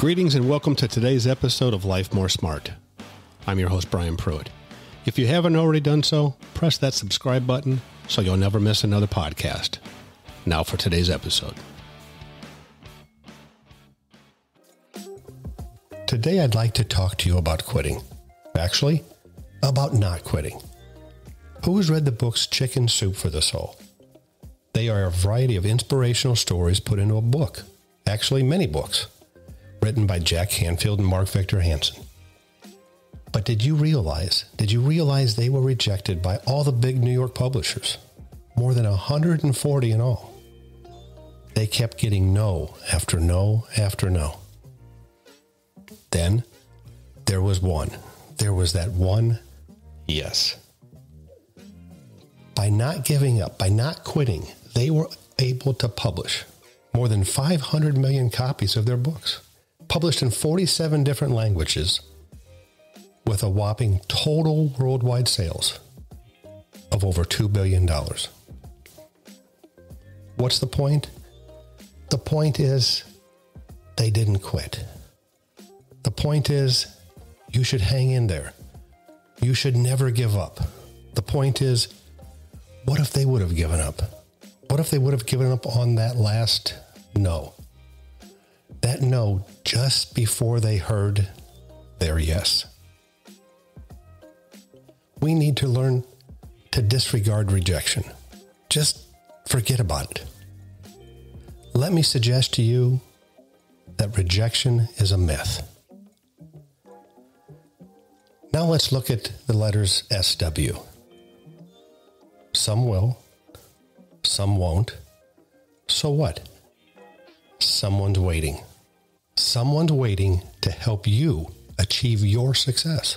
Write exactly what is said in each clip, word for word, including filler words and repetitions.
Greetings and welcome to today's episode of Life More Smart. I'm your host, Brian Pruitt. If you haven't already done so, press that subscribe button so you'll never miss another podcast. Now for today's episode. Today I'd like to talk to you about quitting. Actually, about not quitting. Who has read the books Chicken Soup for the Soul? They are a variety of inspirational stories put into a book, actually many books, written by Jack Canfield and Mark Victor Hansen. But did you realize, did you realize they were rejected by all the big New York publishers? More than one hundred forty in all. They kept getting no after no after no. Then there was one. There was that one yes. By not giving up, by not quitting, they were able to publish more than five hundred million copies of their books, published in forty-seven different languages, with a whopping total worldwide sales of over two billion dollars. What's the point? The point is they didn't quit. The point is you should hang in there. You should never give up. The point is, what if they would have given up? What if they would have given up on that last no? That no just before they heard their yes. We need to learn to disregard rejection. Just forget about it. Let me suggest to you that rejection is a myth. Now let's look at the letters S W. Some will, some won't. So what? Someone's waiting. Someone's waiting to help you achieve your success.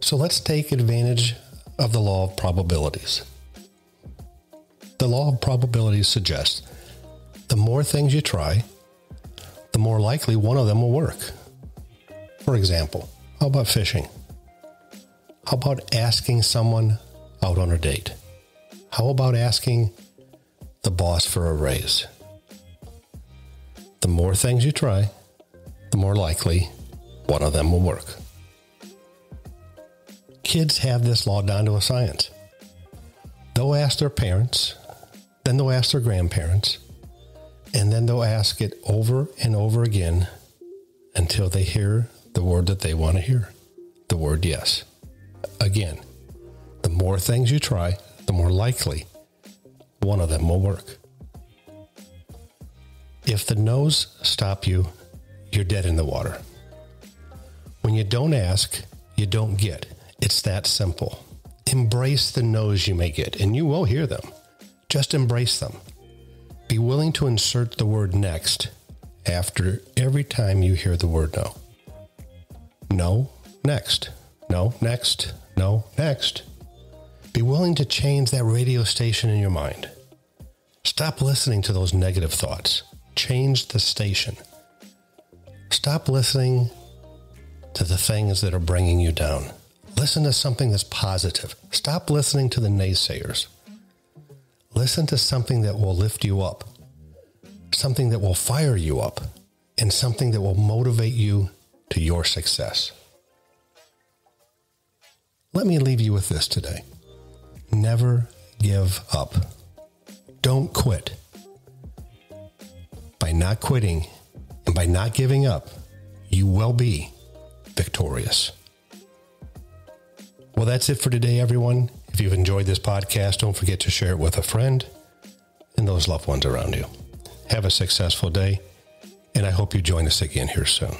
So let's take advantage of the law of probabilities. The law of probabilities suggests the more things you try, the more likely one of them will work. For example, how about fishing? How about asking someone out on a date? How about asking the boss for a raise? The more things you try, the more likely one of them will work. Kids have this law down to a science. They'll ask their parents, then they'll ask their grandparents, and then they'll ask it over and over again until they hear the word that they want to hear, the word yes. Again, the more things you try, the more likely one of them will work. If the no's stop you, you're dead in the water. When you don't ask, you don't get. It's that simple. Embrace the no's you may get, and you will hear them. Just embrace them. Be willing to insert the word next after every time you hear the word no. No, next. No, next. No, next. Be willing to change that radio station in your mind. Stop listening to those negative thoughts. Change the station. Stop listening to the things that are bringing you down. Listen to something that's positive. Stop listening to the naysayers. Listen to something that will lift you up, something that will fire you up, and something that will motivate you to your success. Let me leave you with this today. Never give up. Don't quit. By not quitting and by not giving up, you will be victorious. Well, that's it for today, everyone. If you've enjoyed this podcast, don't forget to share it with a friend and those loved ones around you. Have a successful day, and I hope you join us again here soon.